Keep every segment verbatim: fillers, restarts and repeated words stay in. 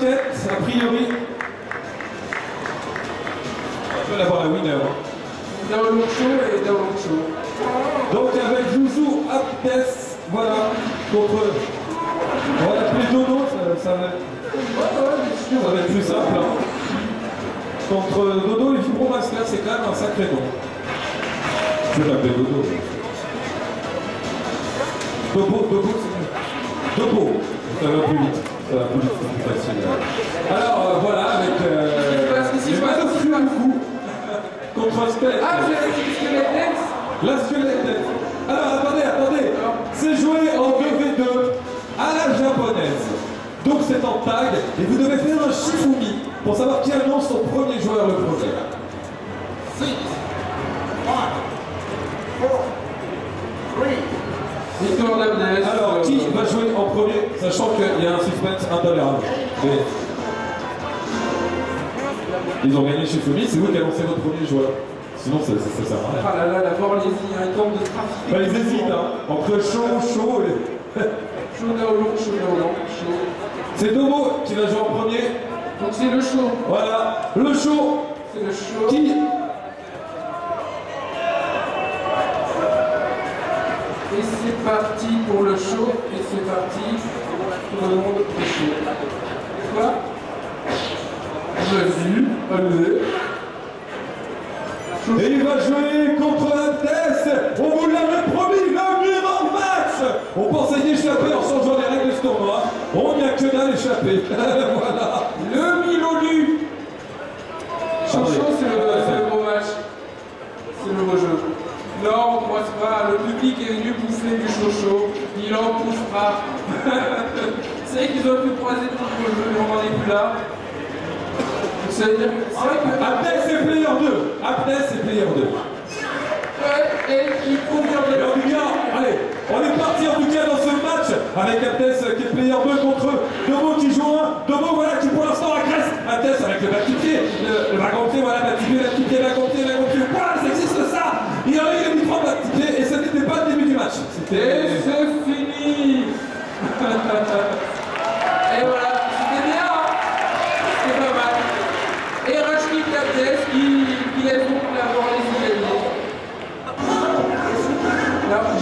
tête, a priori. On peut l'avoir la winner. Hein. Daolongcho et Daolongcho. Donc avec Zouzou, Abdess, voilà, contre eux. On va l'appeler Dodo, ça, ça, ça va être plus simple. Hein. Contre Dodo et Vibromaster, c'est quand même un sacré nom. Je vais l'appeler Dodo. Dobo, Dobo, c'est mieux. Dobo, ça va plus vite. Ça va plus vite, c'est plus facile. Alors euh, voilà, avec. Euh, Parce que si je m'attends, c'est un coup. Contre Spell. Ah, je vais la squelette. La squelette. Alors attendez, attendez. C'est joué en deux v deux à la japonaise. Donc c'est en tag et vous devez faire un shifumi pour savoir qui annonce son premier joueur le projet. six, five, four, three. Alors, qui va jouer en premier, sachant qu'il y a un suspense intolérable. Mais... ils ont gagné chez Fumi, c'est vous qui annoncez votre premier joueur. Sinon, ça, ça, ça sert à rien. Ah là là, d'abord les un temps de trafic. Bah, ils hésitent, hein. Entre chaud, chaud et... chaud, daolong, chaud, daolong, chaud. C'est Domo qui va jouer en premier. Donc c'est le chaud. Voilà, le chaud. C'est le chaud. Qui... et c'est parti pour le show, et c'est parti pour le monde du show. Quoi ? Mesure, levé. Et il va jouer contre Abdess. On vous l'avait promis, le mur en match. On pensait y échapper en changeant les règles de ce tournoi. On n'y a que d'un échappé. Voilà. Le Milolu. Chanchon, c'est le gros match. C'est le beau jeu. Non, on ne croise pas, le public est venu pousser du chocho, il en pousse pas. C'est vrai qu'ils ont pu croiser tout le jeu, mais on n'en est plus là. C'est vrai que... Abdess c'est player deux. Abdess c'est player deux. Ouais, et il trouve bien de... en tout cas, allez, on est parti en tout cas dans ce match, avec Abdess qui est player deux contre eux. Domo qui joue un, Domo voilà qui pour l'instant agresse. Abdess avec le batipier, le batipier, voilà, batipier, batipier, batipier, batipier, voilà, ça existe ça. Il a eu les trois bâtipiers et ce n'était pas le début du match. C'était... et c'est fini. Et voilà, c'était bien, hein. C'était pas mal. Et Rachid Abdess qui est donc d'avoir les idées.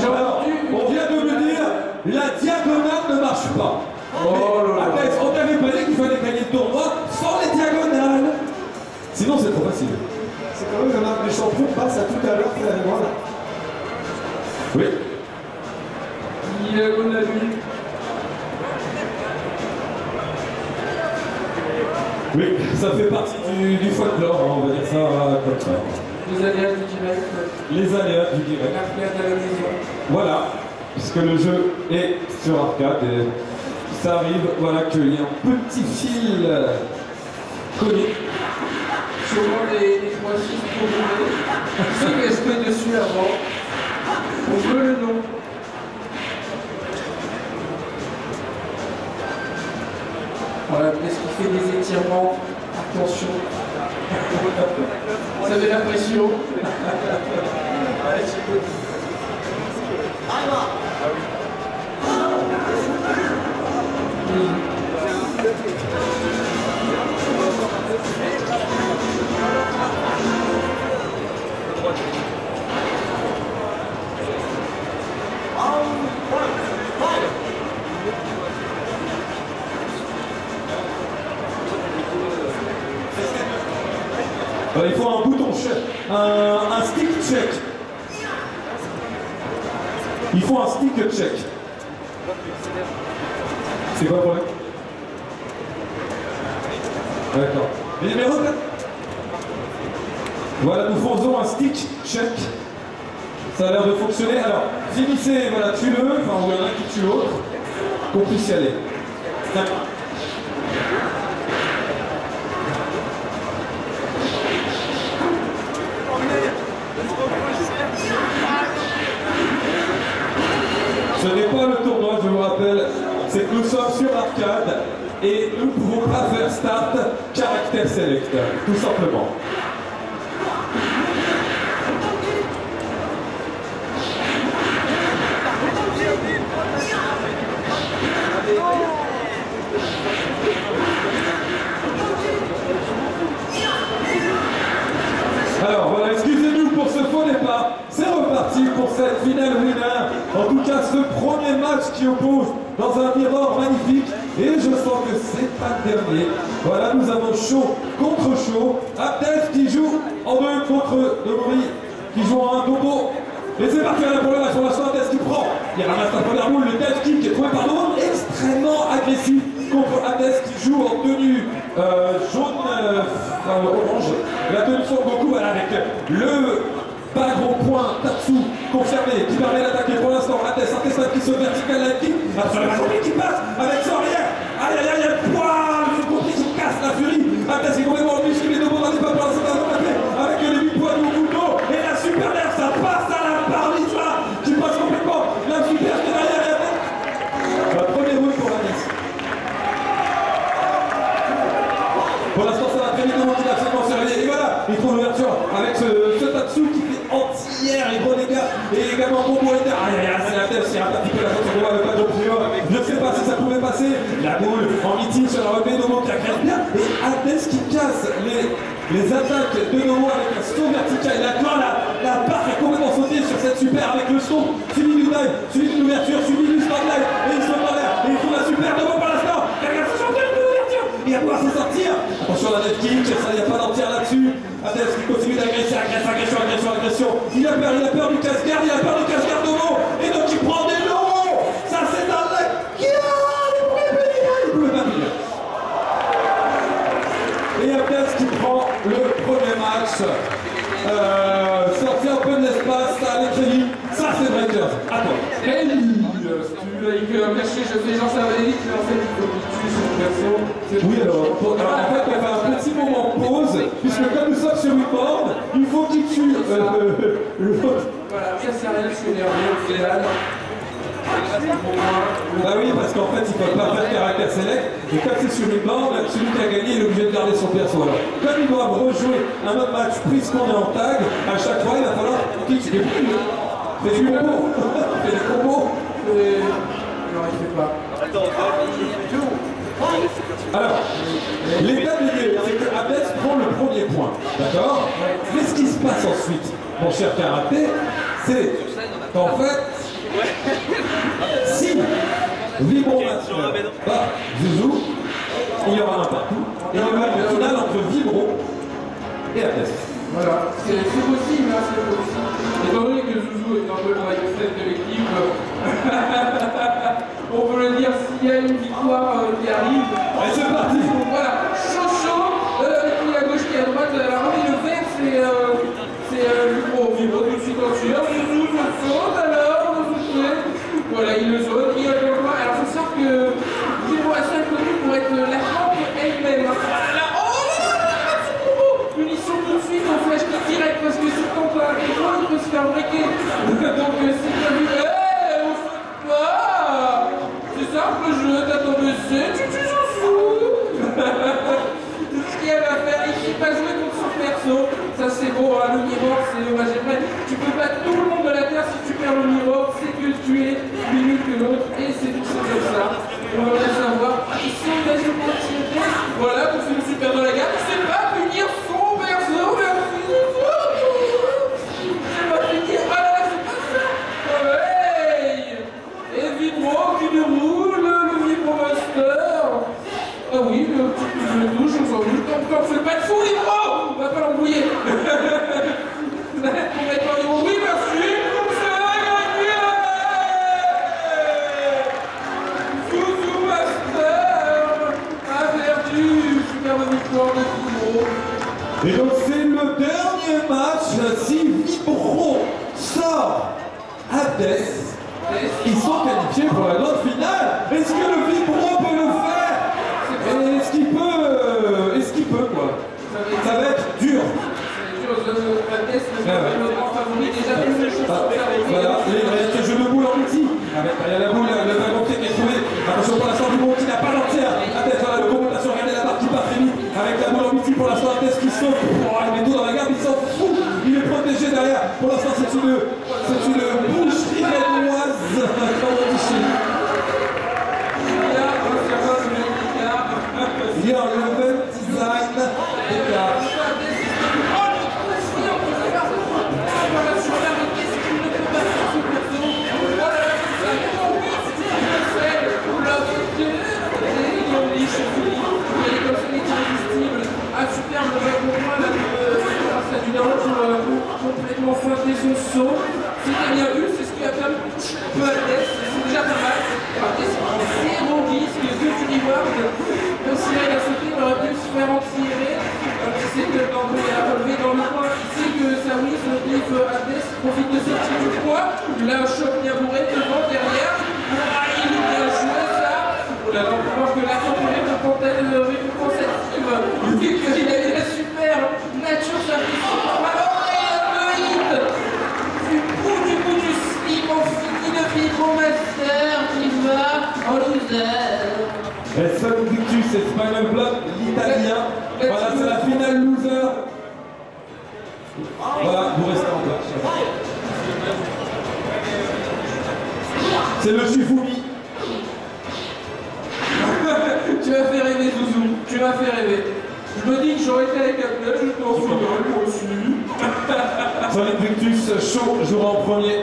Alors, on vient de me dire, la diagonale ne marche pas. Oh là là. Abdess, on t'avait pas dit qu'il fallait gagner le tournoi sans les diagonales. Sinon c'est trop facile. C'est quand même un des champions passe à tout à l'heure, vous allez voir là. Oui. Il est bon la vie. Oui, ça fait partie du, du folklore, on va dire ça comme ça. Les aléas du direct. Les aléas du direct. L'arcade à la maison. Voilà, puisque le jeu est sur arcade et ça arrive, voilà qu'il y a un petit fil connu. Sûrement les trois six pour nous. Si j'espère dessus avant, on veut le nom. Voilà, qu'est-ce qui fait des étirements. Attention. Vous avez la pression. Il faut un bouton check, un, un stick check. Il faut un stick check. C'est quoi le problème? D'accord. Les numéros là. Voilà, nous faisons un stick check. Ça a l'air de fonctionner. Alors, finissez, voilà, tue-le, enfin, il y en a qui tue l'autre, qu'on puisse y aller. D'accord. Ce n'est pas le tournoi, je vous rappelle, c'est que nous sommes sur arcade et nous ne pouvons pas faire start caractère select, tout simplement. massif pour cette finale winner. En tout cas, ce premier match qui oppose dans un miroir magnifique. Et je sens que c'est pas le dernier. Voilà, nous avons chaud contre chaud. Abdess qui joue en deux contre Demori qui joue en un dobo. Et c'est parti pour le match. Pour l'instant, Abdess qui prend. Il ramasse la première boule. Le dash kick qui est trouvé par Demori. Extrêmement agressif contre Abdess qui joue en tenue euh, jaune, euh, enfin, orange. La tenue sur Goku, voilà, avec le pas gros point, Tatsu confirmé, qui permet d'attaquer pour l'instant. Abdess, un test qui se vertical la kick. Après la folie qui passe avec son arrière. Aïe aïe aïe aïe, poids, le compris qui casse la furie. Abdess est complètement en muscle, les deux bons pas pour la séparation d'après. Avec les huit points de Goku et la super nerf, ça passe à la parmi là, qui passe complètement. La super qui est derrière et avec. La première route pour Abdess. Pour l'instant, ça va très vite au monde, il a absolument serré. Et voilà, il trouve l'ouverture avec ce, ce Tatsu qui fait entière et gros dégâts. Et également combo éteint. Aïe aïe aïe, c'est Abdess, c'est un petit peu la faute de le pas de je ne sais pas si ça pouvait passer. La boule en mythique sur la revue de Nomo qui accroche bien. Et Abdess qui casse les, les attaques de Nomo avec un saut vertical. Et là, la, la barre est complètement sautée sur cette super avec le saut. Suivi du dive, suivi d'une ouverture, suivi du spotlight. Et il se travers. Et il trouve la super Nomo par l'instant. Regarde, c'est chanté de l'ouverture. Il va pouvoir se sortir. Attention à la net kick, ça n'y a pas d'entière là-dessus. Abdess qui continue d'agresser, agression, agression, agression, agression. Il a peur, il a peur du casse-garde, il a peur du casse-garde Nomo. Et donc il prend des lots. Ça c'est un like qui a les premiers pédales, il ne pouvait pas finir. Et Abdess qui prend le premier match. Euh, sorti un peu de l'espace, ça allait très vite. Ça c'est Breakers. Attends. Hey, tu l'as eu un cachet, je fais genre ça va aller vite, mais en fait il faut tuer cette version. Oui alors, pour, alors en fait on va un petit moment de pause, puisque comme nous sommes sur Wipboard, il faut qu'il tue euh, l'autre. Voilà, ça c'est rien, je suis énervé au final. Bah oui, parce qu'en fait, ils ne peuvent pas faire caractère select. Et comme c'est sur les bornes, celui qui a gagné est obligé de garder son perso. Alors, comme ils doivent rejouer un autre match, puisqu'on est en tag, à chaque fois, il va falloir qu'ils se débrouillent. Fais du combo. Fais du combo. Et... non, il ne fait pas. Alors, l'état de l'idée, c'est que Abdess prend le premier point. D'accord? Mais ce qui se passe ensuite, mon cher karaté, c'est qu'en fait, si Vibromaster bat Zouzou, il y aura un partout. Et il y aura une finale entre Vibro et Abdess. Voilà, c'est possible, hein, c'est possible. Étant donné que Zouzou est un peu le mindset de l'équipe, on peut le dire s'il y a une victoire euh, qui arrive. Et c'est parti. Voilà, chaud chaud, euh, qui à gauche, qui à droite, la envie de faire, c'est euh, Vibro. Vibro tout de suite en suivant, Zouzou se saute alors. Voilà, il le saute, il a le droit. Alors, il faut savoir que Vibro a seul connu pour être la propre elle-même. Voilà, oh là là, c'est trop beau! Punition tout de suite en flash direct parce que si on peut arriver loin, il peut se faire breaker. Donc, c'est bien vu. Eh, on saute pas! C'est simple, je t'attends de ce, tu te j'en fous! Tout ce qu'elle va faire, il va jouer contre son perso. Ça, c'est beau, hein, le miroir, c'est dommage. Après, tu peux battre tout le monde de la Terre si tu perds le miroir. C'est que tu es mieux que l'autre et c'est tout ça comme ça. On va bien savoir. Ils sont des opportunités. Voilà, pour celui qui perd dans la gare, il ne sait pas punir son perso. Merci. Il ne sait pas punir. Voilà, c'est pas ça. Hey, et Vibro qui déroule, le Vibromaster. Ah oui, le petit coup de douche, on s'en doute. Encore, c'est pas de fou, Vibro. On va pas l'embrouiller. Vous allez complètement Vibro. Oui, merci. Et donc c'est le dernier match, si Vibro sort Abdess, ils sont qualifiés pour la grande finale. Est-ce que le Vibro peut le faire? Est-ce qu'il peut? Est-ce qu'il peut quoi? Ça va être dur. Abdess, le grand favori, déjà plus de choses. Voilà, les jeux de boules en outil. Il y a la boule, le wagon qui est trouvé. Attention pour l'instant du monde qui n'a pas l'entière. Abdess, voilà le combo, regardez la partie par très vite. Avec la boule en outil pour l'instant, Abdess qui saute. Il met tout dans la garde, il s'en fout. Il est protégé derrière. Pour l'instant, c'est une boucherie rénoise. Il y a un level design d'écart. Voilà, sur la qu'est-ce qu'il ne peut pas il y a eu, c'est ce qu'il appelle le Abdess, c'est déjà pas mal. Abdess, c'est zéro risque, deux universes, même si là il a sauté, il aurait pu se faire en tirer. Il sait que quand il a relevé dans le coin, il sait que ça risque, donc il peut Abdess profite de ce petit coup de poids. Il a un choc bien bourré devant, derrière. Ah, il est bien joué ça. On a l'impression que l'action pour les récompenses actives, vu qu'il a eu la super nature sur la puissance. Vibromaster qui va en loser. Solinvictus, c'est Spinalblood, l'italien. Voilà, c'est la finale loser. Voilà, vous restez en place. C'est le Chifoumi. Tu m'as fait rêver, Zouzou. Tu m'as fait rêver. Je me dis que j'aurais été avec un club, je t'en souviens aussi. Solinvictus, chaud, jouera en premier.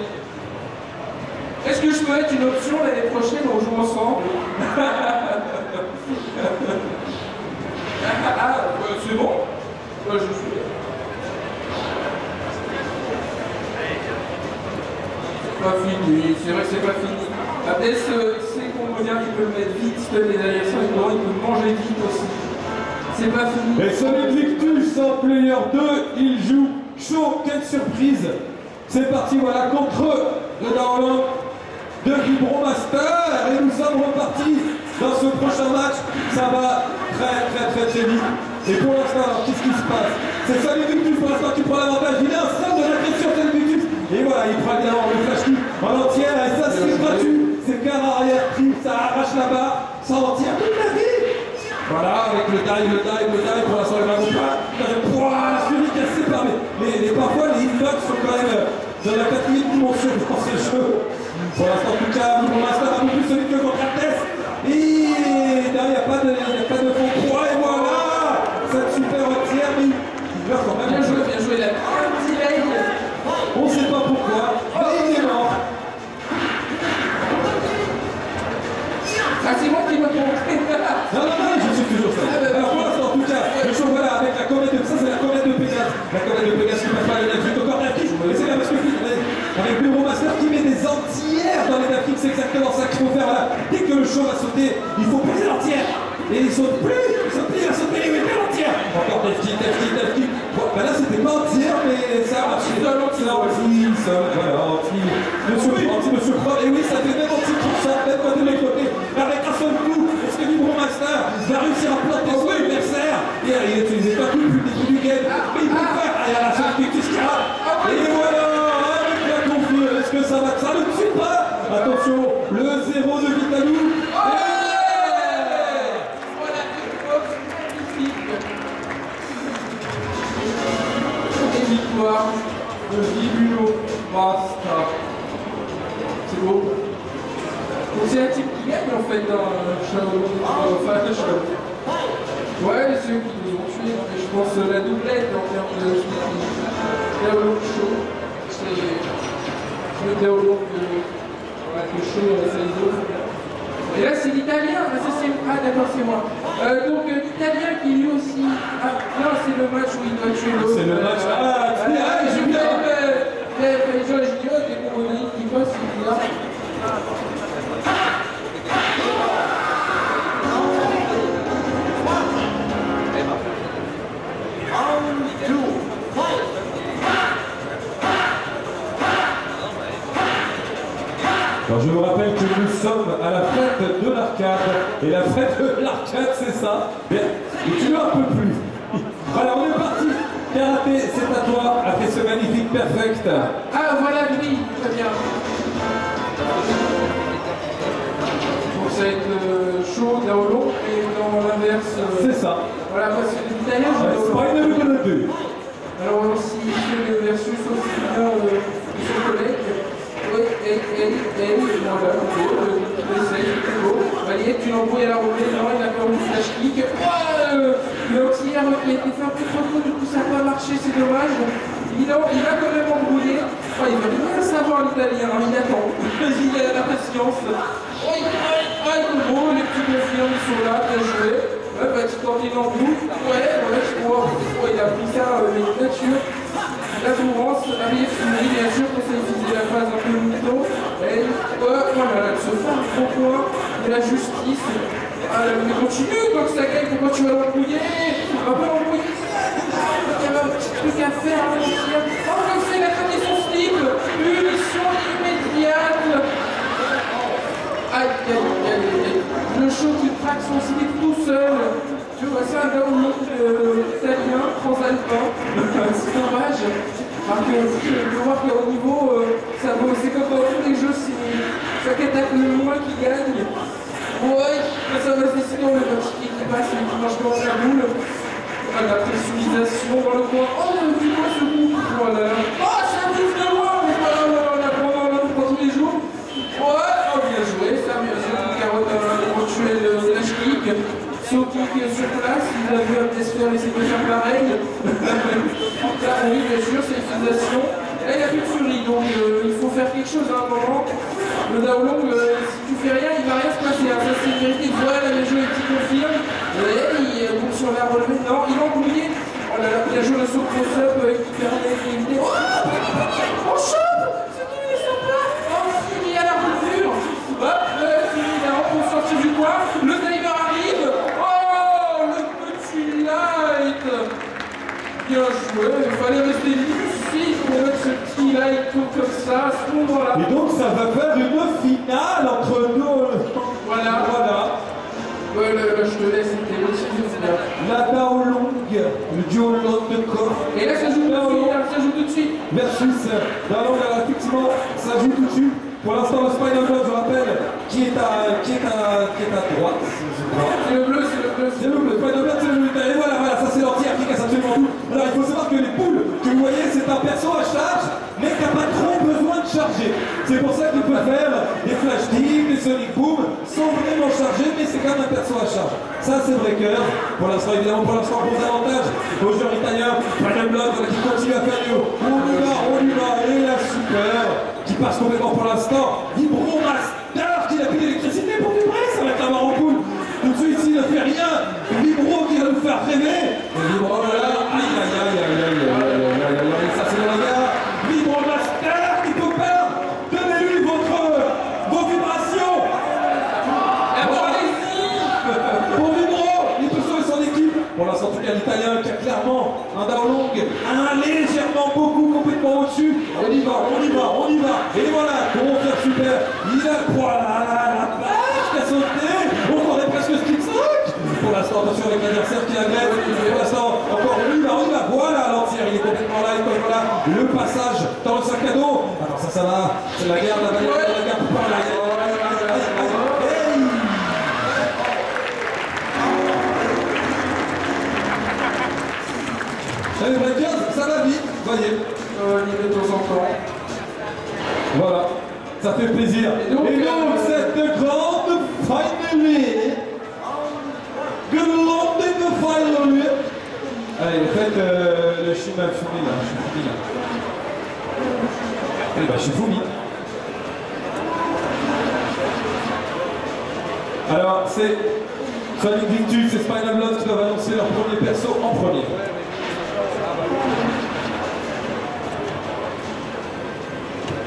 Est-ce que je peux être une option l'année prochaine, on joue ensemble? Ah, c'est bon? Moi je suis... Pas fini, c'est vrai que c'est pas fini. Abdess, c'est qu'on revient, il peut le mettre vite, il peut les derrière ça, il peut manger vite aussi. C'est pas fini. Et Solinvictus en player deux, il joue chaud, quelle surprise! C'est parti, voilà, contre le Darlan de Vibromaster et nous sommes repartis dans ce prochain match. Ça va très très très très vite. Et pour l'instant, alors qu'est-ce qui se passe? C'est Solinvictus pour l'instant qui prend l'avantage. Il est un stade de l'agression Solinvictus. Et voilà, il prend évidemment le flash kick en entière et ça c'est gratuit. C'est car arrière prime, ça arrache la barre, ça en tire toute la vie. Voilà, avec le dive, le dive, le dive, pour l'instant il va vous la suivi qui a séparé. Mais parfois les hitbox sont quand même dans la quatrième dimension dans ce jeu. Pour l'instant, en tout cas, Vibromaster a beaucoup plus solide que contre Abdess. Et là, il n'y a pas de, de fond trois, et voilà, cette super tiers, mais il meurt quand même. Bien joué, bien joué, il a un petit leg. On ne sait pas pourquoi, mais il est mort. Ah, c'est moi qui me compris. Non, non, non, je suis toujours ça. Alors pour l'instant, en tout cas, le show, voilà, avec la comète de... Ça, c'est la comète de Pégase. La comète de Pégase qui passe par les nappes, juste encore la fiche. Mais c'est la perspective. Avec Vibromaster qui met des entières dans les nappes, c'est exactement ça qu'il faut faire là. Dès que le show va sauter, il faut poser l'entière. Et il saute plus, il saute plus, il va sauter, il met pas l'entière. Encore des petites, des petites, des petites. Bon, ben là, c'était pas entière, mais ça a marché. Non, non, c'est anti, ça, voilà, anti. Monsieur Anti, monsieur Prod, et oui, ça fait même anti pour ça, même pas de mes côtés. Il va réussir à planter son adversaire. Et il n'utilisait pas tout le début du game. Mais il peut le faire. Et à la fin, qu'est-ce qu'il y a? Et voilà, avec la conflue. Est-ce que ça va? Ça ne tue pas. Attention, le zéro de Vitalou. Voilà une box magnifique. Et victoire de Vibromaster. C'est beau. C'est un type qui gagne en fait dans Shadow Fight Show. Ouais, c'est eux qui nous ont tués, mais je pense la doublette en termes de Shadow Show. C'est le déroulant de Show et les autres. Et là c'est l'italien, ah d'accord c'est moi. Euh, donc l'italien qui lui aussi. Ah non, c'est le match où il doit tuer l'autre. C'est le match. Ah, ah, j'ai vu les gens, je dis, oh, t'es pour mon ami qui bosse, il dit là. Alors je vous rappelle que nous sommes à la fête de l'arcade, et la fête de l'arcade c'est ça, mais tu veux un peu plus. Voilà, on est parti. Karaté, c'est à toi, après ce magnifique perfect. Ah voilà lui, très bien. Ça va être euh, chaud, Daolo, et dans l'inverse... Euh, c'est ça. Voilà, moi c'est l'italien, je c'est pas une de deux. Alors si il fait le versus aussi bien de son collègue, oui, et, et, et, voilà, le c'est très beau. Valier, tu l'envoies à la roulée, non, il a peur du flash kick. Le auxiliaire qui a été fait un peu trop tôt, du coup ça n'a pas marché, c'est dommage. Il va quand même embrouiller. Enfin, il va rien savoir l'italien, hein, il attend. Il a la patience. Oui, ah, il est beau, les petits confiants ils sont là, bien joué. Ouais, bah, tu t'en dis dans le bout. Ouais, ouais, je crois. Ouais, il a pris ça, euh, une nature. la Tourance arrive une réaction pour s'éviter la phase un peu mouton. Elle, voilà, elle se forme trop loin de la justice. Ah, mais continue dans sa gueule, pourquoi tu vas l'embrouiller? Tu vas pas l'embrouiller, il y a un petit truc à faire. Oh, mais c'est la condition slip, punition immédiate. Aïe, aïe, aïe, aïe. Le show qui traque son slip tout seul. Tu vois, c'est un gars au monde italien, transalpin. C'est dommage. Parce que je peux voir qu'au niveau, c'est comme dans tous les jeux, c'est chaque attaque le moins qui gagne. Ouais, ça va se décider, on a un petit qui passe, il marche dans la boule. On a la pressurisation dans le coin. Oh, du coup, ce coup, voilà. Oh, ça bouge de loin, mais pas là, on a pas là, tous les jours. Ouais, oh, bien joué, ça, bien sûr, carotte, on tuait le slash kick. Sauf qu'il sur place, il a vu Abdess faire, mais c'est pas faire pareil. Là, oui, bien sûr, c'est l'utilisation. Là, il n'y a plus de furie, donc il faut faire quelque chose à un moment. Le Daolong, si tu fais rien, il va rien se passer. Ça, c'est une vérité. Voilà, le jeu est petit confirme. Et il sur la relevée. Non, il va embrouiller. Oh là là, il a joué le saut cross-up avec une perle. Oh, on chope. C'est qui les sympa. Oh, il y a la relevure. Hop, il a rencontré sortir du coin. Le timer arrive. Oh, le petit light. Bien joué. Il fallait rester lucide pour mettre ce petit light tout comme ça. Et donc, ça va faire une finale entre nous. Voilà, voilà. Ouais, là, là, je te laisse, c'était le final. La Daolong, le duo de corps. Et là, ça joue là, ça joue tout de suite. Merci, Daolong, effectivement, ça joue tout de suite. Pour l'instant, le Spinalblood, je rappelle, qui est à, qui est à, qui est à droite, je crois. C'est le bleu, c'est le bleu. C'est le bleu, Spinalblood, c'est le bleu. Et voilà, voilà, ça c'est l'entière qui casse absolument tout. Alors, il faut savoir que les poules que vous voyez, c'est un perso à charge, mais qui n'a pas trop besoin de charger. C'est pour ça qu'il peut faire des flash deep, des sonic boom, sans vraiment charger, mais c'est quand même un perso à charge. Ça, c'est breaker. Pour l'instant, évidemment, pour l'instant, bon avantage aux joueurs italiens. Spinalblood, voilà, qui continue à faire du haut. On y va, on y va, et la super qui passe complètement pour l'instant. Vibromaster qui n'a plus d'électricité pour vibrer, ça va être un marron cool. Donc celui-ci ne fait rien. Vibro qui va nous faire rêver. Vibro, oh là là, aïe aïe aïe aïe aïe aïe aïe aïe aïe, ça c'est le regard. Vibromaster qui peut perdre. Donnez-lui votre, vos vibrations. Allez-y. Pour Vibro, il peut sauver son équipe. Pour l'instant, en tout cas, l'Italien qui a clairement un Daolong, un légèrement beaucoup, complètement au-dessus. On y va, on y va, on y va. Et voilà, comment faire super. Il a voilà, la page qui a sauté. On entendait presque ce qu'il saute. Pour l'instant, attention avec l'adversaire qui agresse. Pour l'instant, encore, on y va, on y va. Voilà, l'entière, il est complètement là. Et comme voilà, le passage dans le sac à dos. Alors ça, ça va. C'est la garde, la bagarre, la bagarre pour parler. Hey les breakers, ça va vite, voyez. Euh, il est de temps en temps. Voilà, ça fait plaisir. Et donc, Et donc cette grande finale. Grande finale. Allez, faites euh, le schéma fumé là, je suis fumé là. Eh ben, je suis fumé. Alors, c'est Solinvictus et Spinalblood qui doivent annoncer leur premier perso en premier.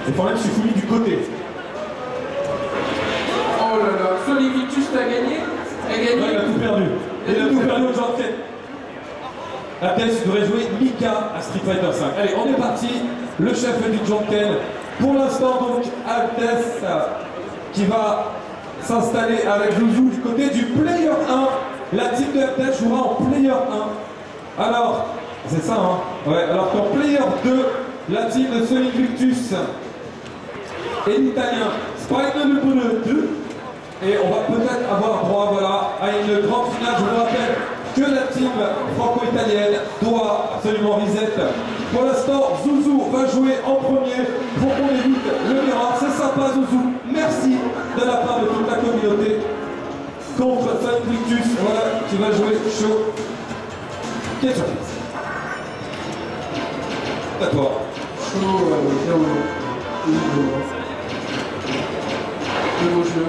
Le problème, je suis fouillé du côté. Oh là là, Solinvictus t'as gagné. T'as gagné. Ouais, il a tout perdu. Il a tout perdu aux enquêtes. Abdess devrait jouer Mika à Street Fighter cinq. Allez, on est parti. Le chef du Jonten. Pour l'instant, donc, Abdess qui va s'installer avec Zouzou du côté du Player un. La team de Abdess jouera en Player un. Alors, c'est ça, hein. Ouais, alors qu'en Player deux, la team de Solinvictus et l'Italien Spinalblood, et on va peut-être avoir droit, voilà, à une grande finale. Je vous rappelle que la team franco-italienne doit absolument reset. Pour l'instant, Zouzou va jouer en premier pour qu'on évite le miracle. C'est sympa, Zouzou, merci de la part de toute la communauté. Contre Solinvictus, voilà, qui va jouer chaud. Quelle surprise. À toi. Chaud, euh, le beau jeu,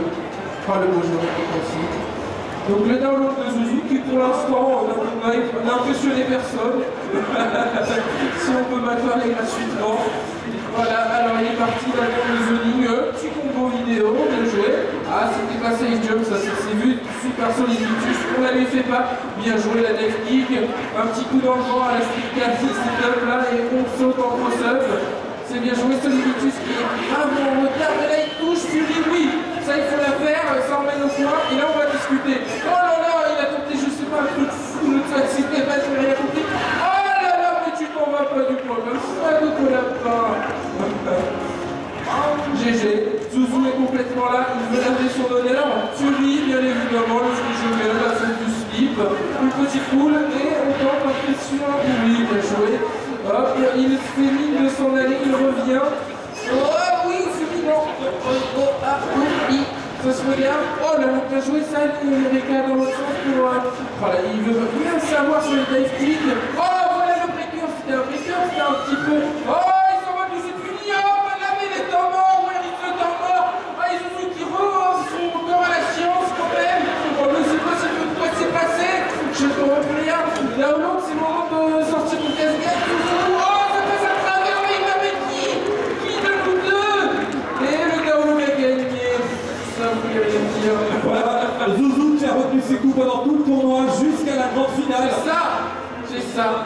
pas le beau jeu, aussi. Donc le download de Zouzou qui pour l'instant n'a impressionné personne. Si on peut battre les gratuitement. Voilà, alors il est parti d'attendre le zoning, petit combo vidéo, bien joué. Ah, c'était pas safe jump, ça c'est vu, super Solinvictus, on l'avait fait pas. Bien joué la dev kick, un petit coup dans le vent à la Street Fighter six, c'est top là, et on saute en cross-up. C'est bien joué Solinvictus qui est vraiment en retard, et là il touche, Fury, oui, ça il faut la faire, ça emmène au point, et là on va discuter. Oh là là, il a tenté, je sais pas, un truc fou, le truc, c'était pas, j'ai rien compris. Oh là là, mais tu t'en vas pas du problème, pas de collapin. G G, Zouzou est complètement là, il veut laver son honneur, Fury bien évidemment, le jeu de la zone du slip, une petite poule et on tente un peu sur un bouli, bien joué, hop, il fait mine de s'en aller, il revient, oh oui, c'est mignon, oh ah oui, ça se regarde, oh là là, t'as joué ça, il y a des cas dans l'autre sens pour un, voilà, il veut rien savoir sur les dive kicks, oh voilà le breaker, c'était un breaker, c'était un petit peu, oh Zouzou qui a retenu ses coups pendant tout le tournoi jusqu'à la grande finale. C'est ça, c'est ça.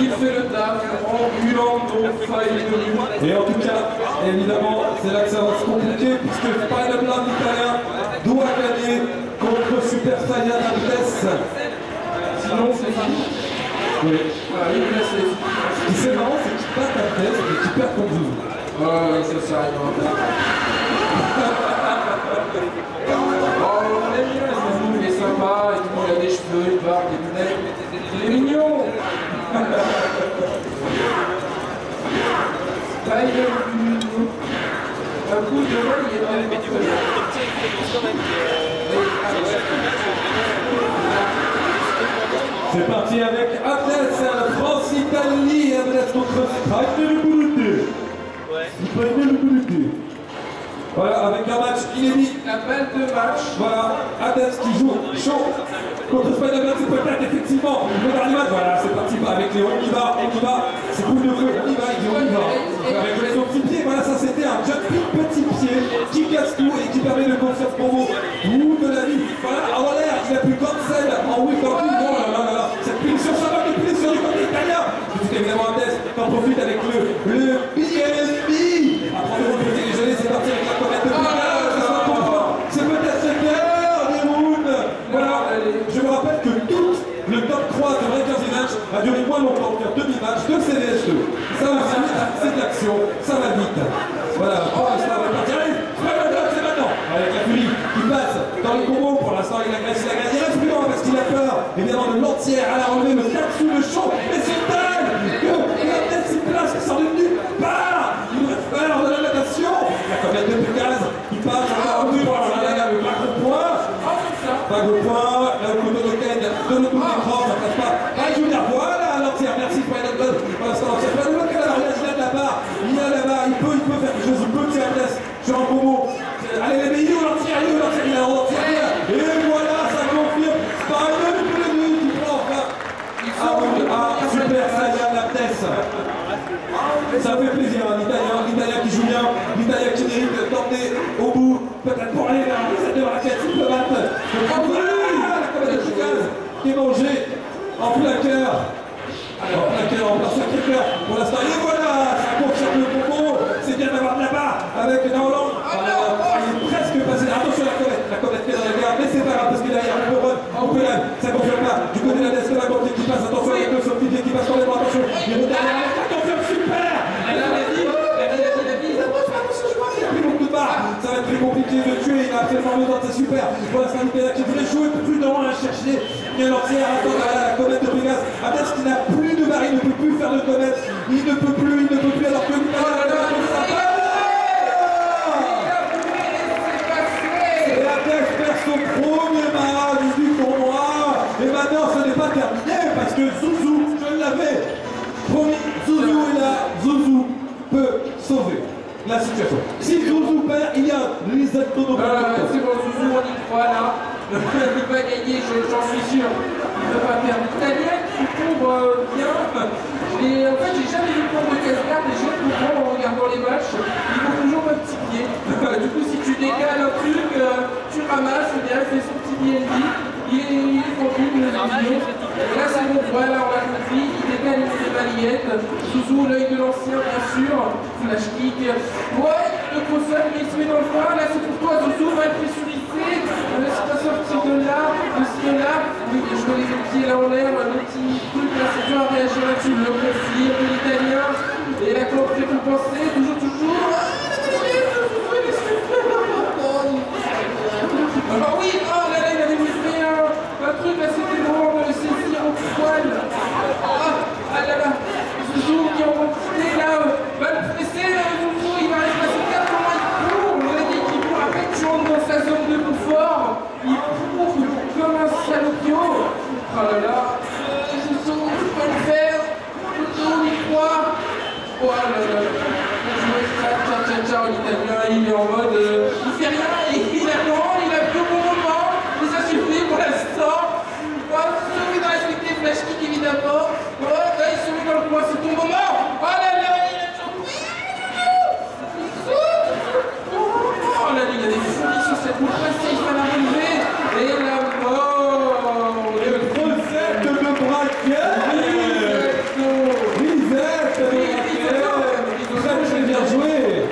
Il fait le taf en mulant donc Fight. Et en tout cas, évidemment, c'est là que ça va se compliquer puisque Spinalblood italien doit gagner contre Super Saiyan Abdess. Sinon, c'est fini. Oui. Ah, il est laissé. Ce qui est marrant, c'est qu'il bat Abdess et qu'il perd contre Zouzou. Ouais, ouais, ça ça arrive en retard. Il a des cheveux, une barbe, des lunettes, il est mignon. Un coup de main, il est dans les médias. C'est parti avec Abdess, France-Italie, Abdess contre Street Fighter deux. Ouais. Voilà, avec un match inédit, la balle de match. Voilà, Abdess qui joue chaud contre Spinalblood, c'est peut-être effectivement le dernier match. Voilà, c'est parti avec les on y va, on y va, c'est cool de feu, on y va, et on y va. Avec les petits pieds, voilà, ça c'était un jumping petit pied qui casse tout et qui permet de construire pour vous. Ouh, de la vie, voilà, en l'air, il a plus comme celle en whip en plus. Non, là, là, là, cette pile sur sa main, pile sur du côté italien. Tout évidemment, Abdess qui en profite avec le, le B M B. Après, vous pouvez déjeuner, c'est parti avec la comète de Bouddha. C'est peut-être ce cœur des rounds. Voilà, je vous rappelle que tout le top trois de vingt-quinze matchs a duré moins longtemps qu'un demi-match de C V S deux. Ça va vite, c'est de l'action, ça va vite. Voilà, oh, ça va partir. Allez, c'est maintenant. Avec la Fury qui passe dans les combos, pour l'instant il agresse, il agresse, il reste plus loin parce qu'il a peur. Évidemment, de l'entière à la relevée, le tac sous le champ. Et c'est dingue que la tête s'y place, qui sort de nulle part. Il va faire de la natation. La comète de Pégase qui passe à la rue. Pas de point, là le couteau de Ken, de l'autre côté grand, ça passe pas. Ah, Julia, voilà, alors tiens, merci Spinalblood. Pour l'instant, on ne sait pas le cas, alors là, il a de la barre, il a de la barre, il peut, il peut faire quelque chose, il peut tirer à place. Je suis en promo. Allez, les meilleurs, on en tire, il en tire, il en tire. Et voilà, ça confirme. Spinalblood, le plus du plan, enfin. Ah, super, Saiyan Abdess. Ça fait plaisir, hein, l'Italien, l'Italien qui joue bien, l'Italien qui mérite de tenter au bout, peut-être pour aller vers les ailes de raquettes, il peut battre. Qui est mangé en plaqueur. Alors en plaqueur, en plein sacré-cœur. Pour l'instant, et voilà, ça confirme le combo. C'est bien d'avoir de la barre avec Hollande. Il est presque passé. Attention la comète. La comète qui est dans la garde, mais c'est pas grave parce que derrière on peut run, on peut run. Ça confirme pas. Du côté de la tête de la comète qui passe. Attention, il y a deux sauts qui passent sur les bras. Attention. Il y a le dernier. Ça confirme super. Elle a la vie, elle a la vie, ça marche pas, attention, je vois qu'il a pris beaucoup de barres. Ça va être plus compliqué de tuer. Il a tellement besoin, c'est super. Pour l'instant, il voulait jouer prudent à chercher. Il y a l'entière à la comète de Pégase. Abdess qui n'a plus de barre, il ne peut plus faire de comète. Il ne peut plus, il ne peut plus alors que l'Italien a la barre. Et Abdess perd son premier match du tournoi. Et maintenant, ce n'est pas terminé parce que Zouzou, je l'avais promis, Zouzou est là. Zouzou peut sauver la situation. Si Zouzou perd, il y a un reset total. C'est bon, Zouzou, on y croit là. Le coup la plus belle gagnée, j'en suis sûr, il ne peut pas perdre. Italien qui court euh, bien. Et en fait, j'ai jamais vu le cours de cascade et j'ai le cours en regardant les matchs. Il faut toujours un petit pied. Du coup, si tu dégales un truc, euh, tu ramasses, le gars fait son petit B N B. Il est, il est connu, il est connu. Là, c'est bon, voilà, on l'a compris. Il dégale une des balayette. Zouzou, l'œil de l'ancien, bien sûr. Flash kick. Ouais, le gros seul, mais il se met dans le coin. Là, c'est pour toi, Zouzou, va être pressurisé. C'est pas sorti de là, de ci, de là. Oui, je vois les petits là en l'air, le petit truc là, c'est dur à réagir là-dessus. Le conflit, l'italien. Et la clope récompensée, toujours, toujours. Ah oui, oh là là, il avait bouffé un truc là, c'était bon, on va le saisir en poil. Ah là là, Zouzou qui est en quantité là, va le presser, Zouzou, il va rester à son quatre, comment il court. On a dit qu'il court, après tu rentres dans sa zone de confort, il court comme un salopio. Ah là là, Zouzou, tu peux le faire, Zouzou, on y croit. Oh là là, on joue ça, ciao ciao ciao, l'italien, il est en mode, euh, il fait rien, il est là. Flash kick évidemment. Ouais, là il se met dans le coin, c'est ton moment. Oh là là, il a toujours. Oh là là, il y a des fouilles sur cette moule passée, il va l'arriver. Et la mort. Et le concept de braquette. Risette. Risette. Très bien joué.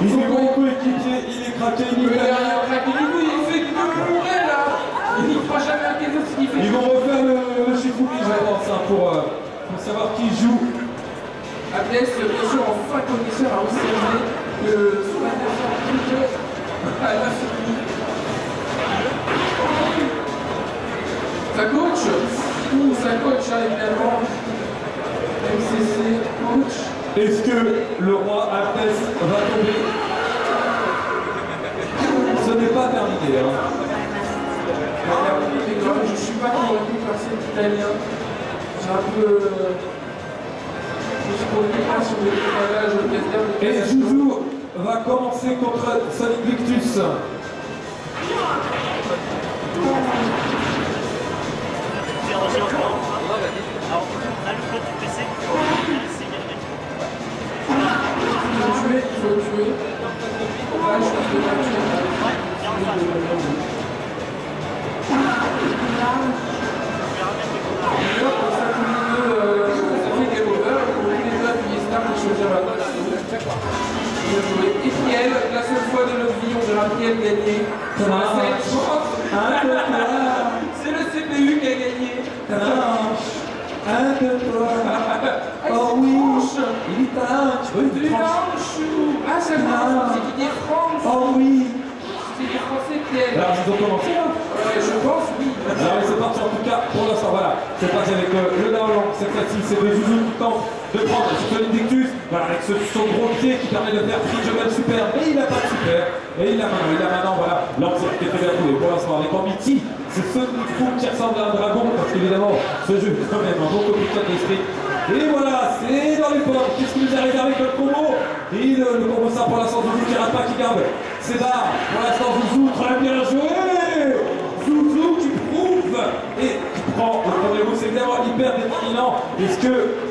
Il est beaucoup équipé, il est craqué, il est derrière. Ils vont refaire le, le Shifumi, j'adore ça, pour, euh, pour savoir qui joue. Abdess, bien sûr, en fin connaisseur, a aussi ramené que son adversaire du jeu à la Shifumi. Sa coach ou sa coach, hein, évidemment. M C C, coach. Est-ce que le roi Abdess va tomber? Ce n'est pas terminé, hein. Je ne suis pas convaincu par cet italien. J'ai un peu. Je ne suis pas sur le décalage au cascade. Et Zouzou va commencer contre Solinvictus. Il faut tuer, il faut tuer. Là, je suis de la tuer. La seule fois de notre vie, on verra qui a gagné. C'est le C P U qui a gagné. Un, deux, trois. Oh oui, il est du Manchou. Ah, c'est qui dit France. Oh oui. C'est les Français qui aiment. Alors, ils ont commencé là. Je pense, oui. Alors, c'est parti en tout cas pour l'instant. Voilà, c'est parti avec euh, le Naolan. Cette fois-ci, c'est le Zouzou qui tente de prendre sur Solinvictus. Voilà, avec ce, son gros pied qui permet de faire Frigeman super. Et il n'a pas de super. Et il a maintenant, il a maintenant, voilà, l'ancien qui est fait à couler. Pour l'instant, avec Ambiti, c'est ce fou qui ressemble à un dragon. Parce qu'évidemment, ce jeu est quand même un bon compliqué d'esprit. Et voilà, c'est dans les pommes. Qu'est-ce qui nous arrive avec le combo? Il le, le combo ça pour l'instant, Zouzou qui rate pas, qui garde ses barres. Pour l'instant, Zouzou, très bien joué. Zouzou qui prouve et qui prend le premier coup, c'est vraiment hyper déterminant. Est-ce que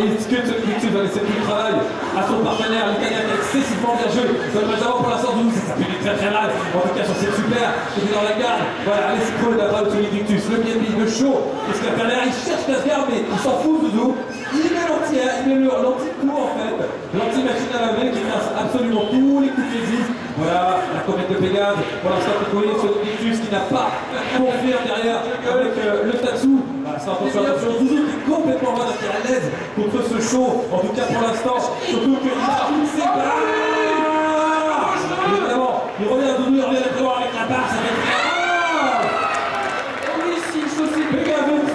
Est-ce que Solinvictus va laisser plus de travail à son partenaire, l'italien qui est excessivement bien joué? Ça va savoir pour l'instant Zouzou, ça fait très très mal. En tout cas sur cette super, il est dans la garde. Voilà, allez c'est cool la balle de Solinvictus, le bien le chaud. Parce que le partenaire il cherche la garde mais il s'en fout Zouzou. Il met l'anti-air, il met l'anti-coup en fait. L'anti-machine à la main qui casse absolument tous les coups qui existent. Voilà, la comète de Pégase. Voilà, ça peut coller sur Solinvictus qui n'a pas confié derrière avec euh, le Tatsu. Voilà, c'est attention, attention, Zouzou qui est complètement mal à l'aise. Contre ce show, en tout cas pour l'instant, surtout que ah, c'est pas évidemment, il revient à Zouzou, il revient à Zouzou avec la barre, ça va être ah et oui, si, je sais plus. Le quarante et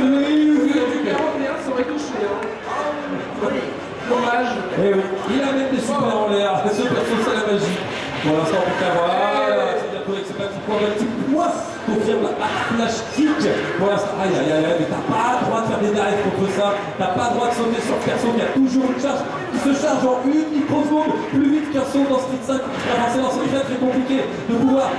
un, ça aurait touché, hein. Dommage. Eh oui, il a même des super en l'air, c'est super, c'est la magie. Pour l'instant, on peut faire, voilà, c'est bien trouvé que c'est pas petit point, un petit point, confirme la flash kick. technique. Pour l'instant, aïe aïe aïe aïe, mais t'as pas le droit de faire des dives contre ça, t'as pas le droit de sauter sur perso, il y a toujours une charge qui se charge en une microseconde, plus vite qu'un saut dans Street cinq. Avancer dans Street cinq, c'est compliqué de pouvoir...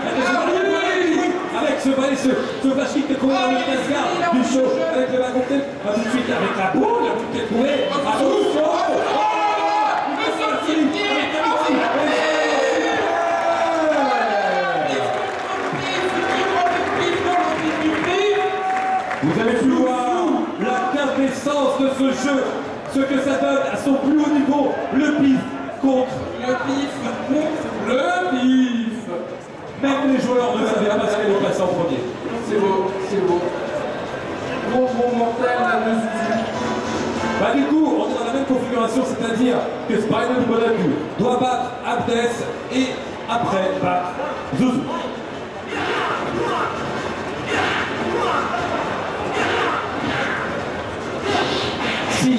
Avec ce valet, ce, ce flash kick qui est trouvé dans le cascade du show, avec le wagon tête, va tout de suite avec la boule, la boule qui est trouvée, attention. Vous avez pu voir la quintessence de ce jeu, ce que ça donne à son plus haut niveau, le pif contre le pif contre le pif. Même les joueurs ne savaient pas ce qu'elle est passée en premier. C'est beau, c'est beau. Gros gros mental là de Zouzou. Bah du coup, on est dans la même configuration, c'est-à-dire que Spinalblood doit battre Abdess et après battre Zouzou. Si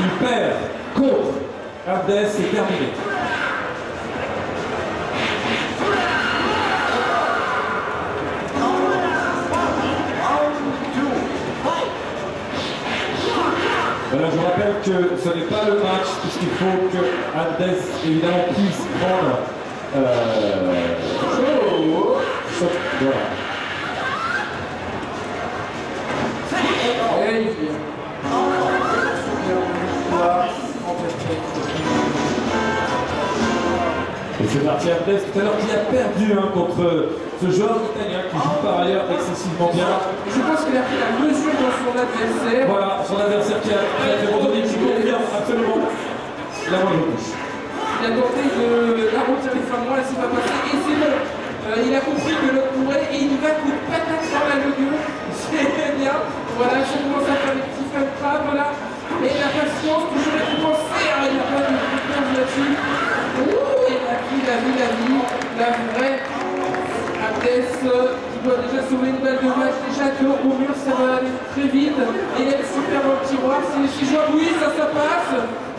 il perd contre Abdess, c'est terminé. Voilà, je vous rappelle que ce n'est pas le match, puisqu'il faut que Abdess, évidemment, puisse prendre... Euh... Oh, oh. Voilà. Hey. Et c'est parti Abdess tout à l'heure qui a perdu hein, contre ce joueur italien qui joue par ailleurs excessivement bien. Je pense qu'il a pris la mesure de son adversaire. Voilà, son adversaire qui a fait retourner qui confirme absolument la moindre touche. Il a tenté de la retirer sur moi, là c'est pas passé et c'est bon. Euh, il a compris que l'autre courait et il va coup de patate dans la gueule. C'est bien. Voilà, je commence à faire des petits fun pas, voilà. Et la patience, toujours récompensée, hein, il n'y a pas de réponse là-dessus. Ouh, il a pris la vie, la vie, la vraie. Abdess euh, qui doit déjà sauver une balle de match, déjà dehors au mur, ça va aller très vite. Et il est super dans le tiroir, si je vois, oui, ça, ça passe.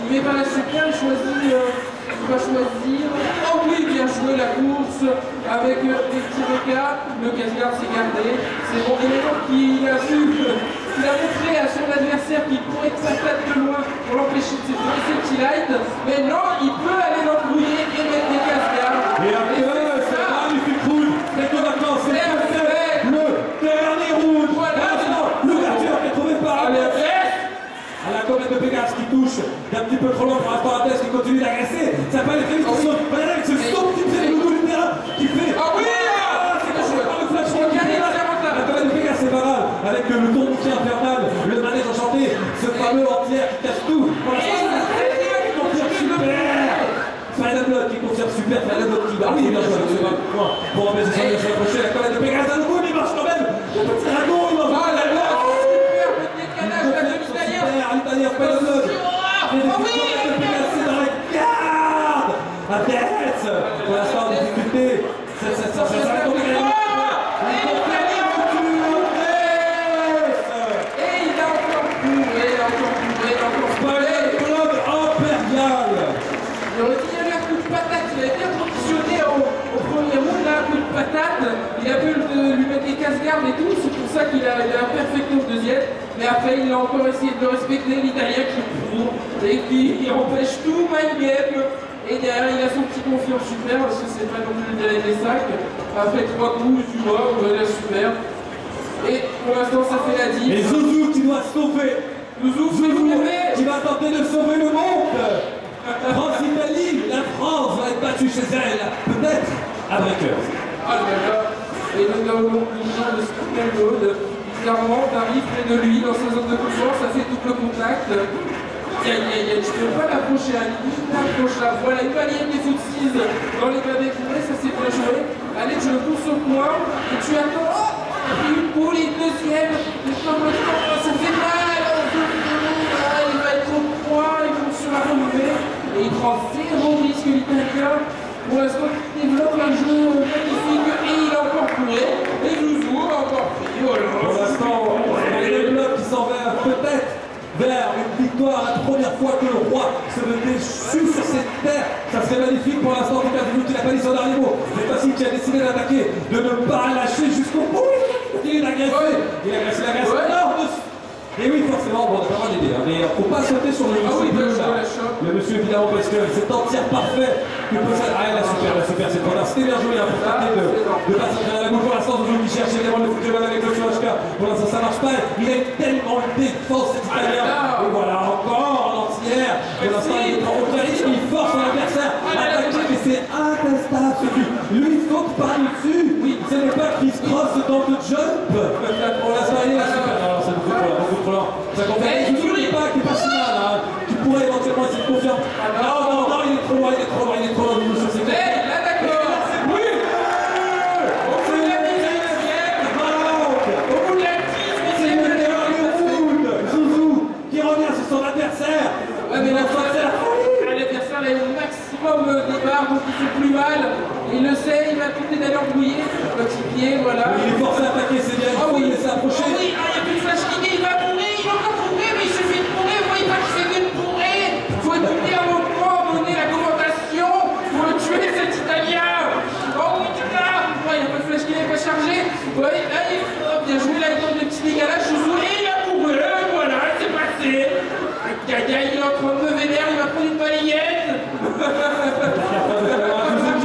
Il met pas la chacun, il choisit, euh, il va choisir. Oh oui, bien joué la course, avec euh, des petits regards. Le casse-garde s'est gardé, c'est bon. Et maintenant qu'il a su... Euh, Il a montré à son adversaire qu'il pourrait sa tête de loin pour l'empêcher de s'effondrer petit light, mais non, il peut aller l'embrouiller et mettre des cascades. Et après, c'est magnifique round, c'est que maintenant, c'est le dernier round. Voilà, l'ouverture qui est trouvée par Abdess. À la comète de Pégase qui touche d'un petit peu trop long par rapport à Abdess qui continue d'agresser. Ça va aller très vite, on saute. Regardez avec ce saut qui fait le bout du terrain, qui fait... Ah oui, c'est que je ne peux pas le flash, on regarde les avantages. La comète de Pégase, c'est malade. Avec le ton qui est infernal, le manège enchanté, ce fameux entière qui casse tout. Voilà, Spinalblood qui confirme super, Spinalblood qui bat. Oui, bien joué, c'est pas le point. Pour empêcher son échec approché, la colère de Pégase d'un coup, mais il marche quand même. Le petit dragon, il marche quand même. Super, le décalage, la demi-tailleur. L'italien, Spinalblood. Le Pégase, c'est dans la garde. La tête. Pour l'instant, en difficulté. C'est ça, c'est ça. Il a pu lui mettre des casse-gardes et tout, c'est pour ça qu'il a, a perfecté au deuxième, mais après il a encore essayé de respecter l'italien qui court et qui il empêche tout my game. Et derrière il a son petit confiant super, parce que c'est pas non plus le dernier des sacs. Après trois coups, tu vois, on est là super. Et pour l'instant ça fait la dix. Et Zouzou qui doit sauver Zouzou, Zouzou qui va tenter de sauver le monde. France-Italie, la France va être battue chez elle, peut-être à vainqueur. Ah là là, et nous avons une genre de Spinalblood, bizarrement, t'arrives près de lui, dans sa zone de confort, ça fait tout le contact. Y a, y a, y a, tu ne peux pas l'approcher, allez, t'approches là, voilà, une balienne des footsies dans les bas des coulées, ça c'est bien joué. Allez, tu le cours sur moi, et tu attends, oh, et une boule, et une deuxième, et ça fait mal, ah, il va être au point, il compte sur la relever, et il prend zéro risque l'italien. Pour l'instant, il développe un jeu magnifique et il a encore couru. Et Zouzou a encore pris. Pour l'instant, il y a le bloc qui s'en va peut-être vers une victoire. La première fois que le roi se veut déchu sur cette terre. Ça serait magnifique pour l'instant. En tout cas, Zouzou qui n'a pas dit son dernier mot. C'est facile qui a décidé d'attaquer, de ne pas lâcher jusqu'au bout. Il a Il a cassé la glace. Non, et oui, forcément, bon, d'accord, il est bien. Mais faut pas sauter sur le monsieur. Le monsieur, évidemment, parce que c'est un tir parfait. Ah, la super, la super, c'est trop là. C'était bien joué, il a profité de passer à la gauche. Pour l'instant, Zouzou qui cherche évidemment le football avec le Q H K. Pour l'instant, ça marche pas. Il a tellement une défense extérieure. Et voilà, encore en entière. Pour l'instant, il est en hauteur. Il force son adversaire à attaquer, mais c'est intestable ce but. Lui, il saute par-dessus. Oui, ce n'est pas qu'il se crosse dans le jump. Pour l'instant, il est la super. Alors, c'est beaucoup trop là, beaucoup trop lent. Ça comptait. Je ne dis pas qu'il passe mal. Tu pourrais éventuellement essayer de confiance. Non, non, non, il est trop loin, il est trop loin. Il le sait, il va tenter d'aller embrouiller le petit pied, voilà. Il est forcé à attaquer, c'est bien. Ah oui, il s'est approché. Ah oui, il n'y a plus de flash kick, il va tomber, il va encore tomber, mais il suffit de tomber. Vous voyez pas qu'il s'est fait de tomber. Il faut donner un moment, donner la commentation pour le tuer, cet Italien. Oh oui, tu l'as. Il n'y a pas de flash kick, il n'est pas chargé. Ouais, là, il faut bien jouer, là, il tombe de petit dégalage, je joue, et il a pour eux, voilà, c'est passé. Gaga, il est en train de me vénère, il va prendre une balayette. Ils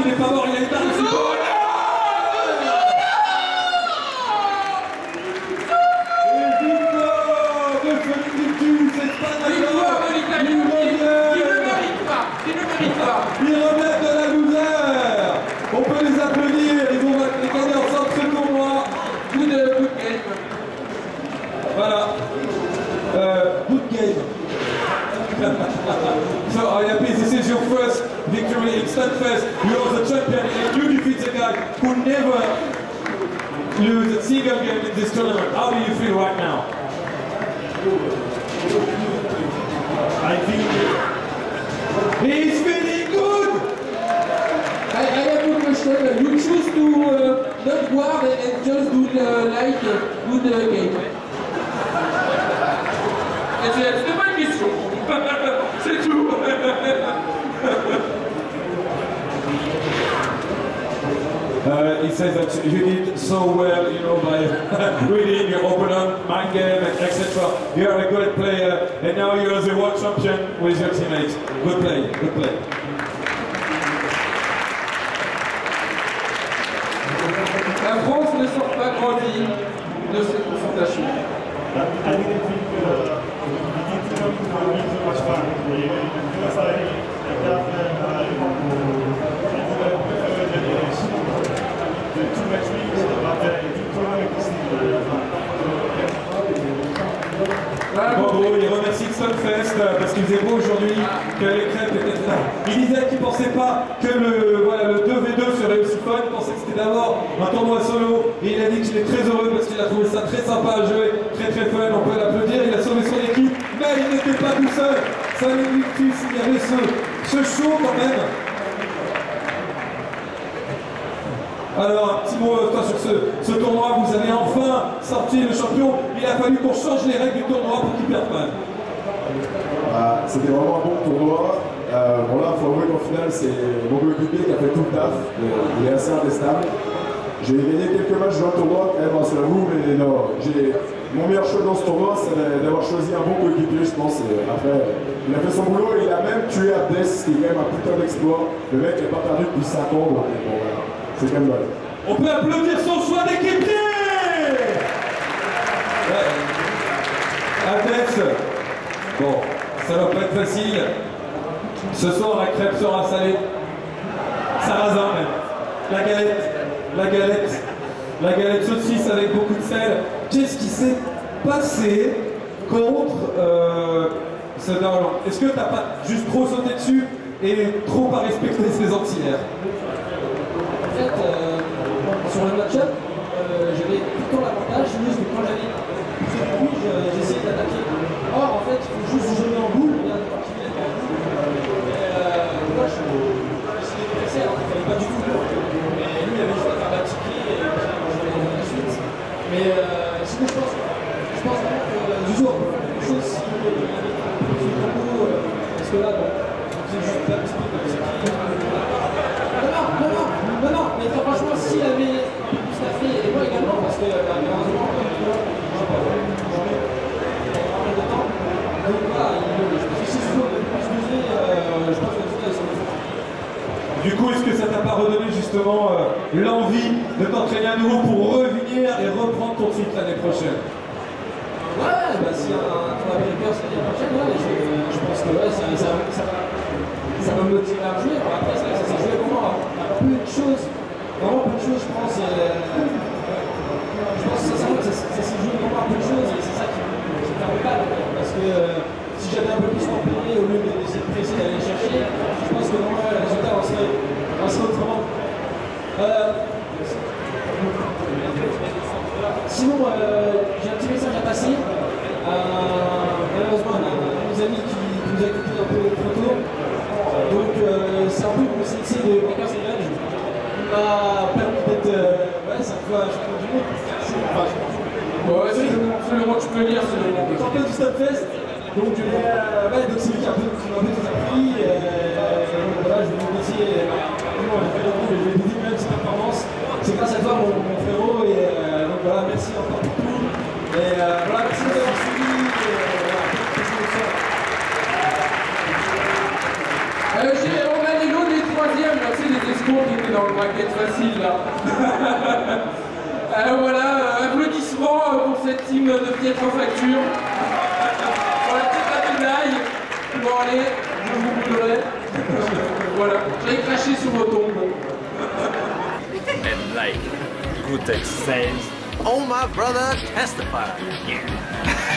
remettent de la douleur. On peut les applaudir, ils vont mettre les cadets ensemble, c'est pour moi. Good game. Voilà. Uh, good game. So I P, this is your first victory in Stunfest. You are the champion and you defeat the guy who never lose a single game in this tournament. How do you feel right now? I think he's finished. I, I have a question. You choose to uh, not guard and just do uh, like good uh, game. C'est pas une question. C'est tout. Uh, it says that you did so well, you know, by reading your opponent, mind game, et cetera. You are a good player, and now you are the world champion with your teammates. Good play, good play. La France ne sort pas grandie de cette confrontation. Bravo, il remercie Stunfest parce qu'il faisait beau aujourd'hui, que les crêpes étaient là. Il disait qu'il ne pensait pas que le, voilà, le deux v deux serait aussi fun, il pensait que c'était d'abord un tournoi solo. Et il a dit qu'il est très heureux parce qu'il a trouvé ça très sympa à jouer, très très fun, on peut l'applaudir. Il a sauvé son équipe, mais il n'était pas tout seul. Solinvictus, il y avait ce, ce show quand même. Alors, un petit mot toi, sur ce, ce tournoi, vous avez enfin sorti le champion. Il a fallu qu'on change les règles du tournoi pour qu'il perde mal. Ah, c'était vraiment un bon tournoi. Euh, bon là, il faut avouer qu'en finale, c'est mon coéquipier qui a fait tout le taf. Il est assez intestable. J'ai gagné quelques matchs dans le tournoi, eh ben, c'est à vous, mais non. Mon meilleur choix dans ce tournoi, c'est d'avoir choisi un bon coéquipier, je pense. Et après, il a fait son boulot et il a même tué Abdess, qui est quand même un putain d'exploit. Le mec n'est pas perdu depuis cinq ans, donc bon, voilà. C'est quand même mal. On peut applaudir son choix d'équipier. Abdess, bon, ça va pas être facile. Ce soir, la crêpe sera salée. Sarrasin, même. La galette, la galette, la galette saucisse avec beaucoup de sel. Qu'est-ce qui s'est passé contre euh, ce Darlan? Est-ce que t'as pas juste trop sauté dessus et trop pas respecté ses auxiliaires? En fait, euh, sur le match-up, euh, j'avais tout le temps l'avantage, mais quand j'avais pris le coup, j'essayais d'attaquer. Or, en fait, il faut juste jouer en boule, il y a des parties qui viennent en boule. Et moi, je suis dépressé, alors qu'il ne fallait pas du tout. Mais lui, il avait juste à faire la tiki et puis on la suite. Mais euh, sinon, je pense, je pense vraiment que Zouzou a pu faire quelque chose si il avait pris le coup. Parce que là, bon, c'est juste la petite de non, non, non, non, mais franchement, s'il avait plus la fait, et moi également, parce que malheureusement. Du coup, est-ce que ça t'a pas redonné justement euh, l'envie de t'entraîner à nouveau pour revenir et reprendre ton titre l'année prochaine? Ouais, bah si un tournoi breaker c'est l'année prochaine, ouais, je, je pense que ouais, ça, ça, ça, ça va me motiver à jouer. Bon, après, ça s'est joué pour moi. Il y a peu de choses, vraiment peu de choses, je pense. Euh, je pense que ça s'est joué pour moi, peu de choses, et c'est ça qui me permet pas. Parce que euh, si j'avais un peu plus tempéré, au lieu d'essayer de presser d'aller chercher, je pense que non, le résultat on serait, on serait autrement. Euh, sinon, euh, j'ai un petit message à passer. Euh, malheureusement, on a nos amis qui, qui nous a écouté un peu trop tôt. Donc, euh, c'est un peu mon C C de Breakers and Lunge. Il m'a permis d'être. Euh, ouais, c'est un peu un champion du monde. Enfin, ouais, c'est le moment que tu peux lire, c'est le moment. Champion du Stunfest. Donc, euh, ouais, donc c'est lui qui m'a un peu tout appris. Euh, euh, voilà, je vais vous remercier. Comment on a fait le coup, je vais vous dire même cette performance. C'est grâce à toi, mon, mon frérot. Et euh, donc voilà, merci encore pour tout. Et euh, voilà, merci de m'avoir suivi. Euh, J'ai Romanello des troisièmes, là, c'est les escrocs qui étaient dans le bracket facile, là. Alors voilà, applaudissements pour cette team de piètre en facture. Bon allez, je vous boulerai. Voilà, j'ai craché sur vos tombes. And like good exchange, all my brothers testify. Yeah.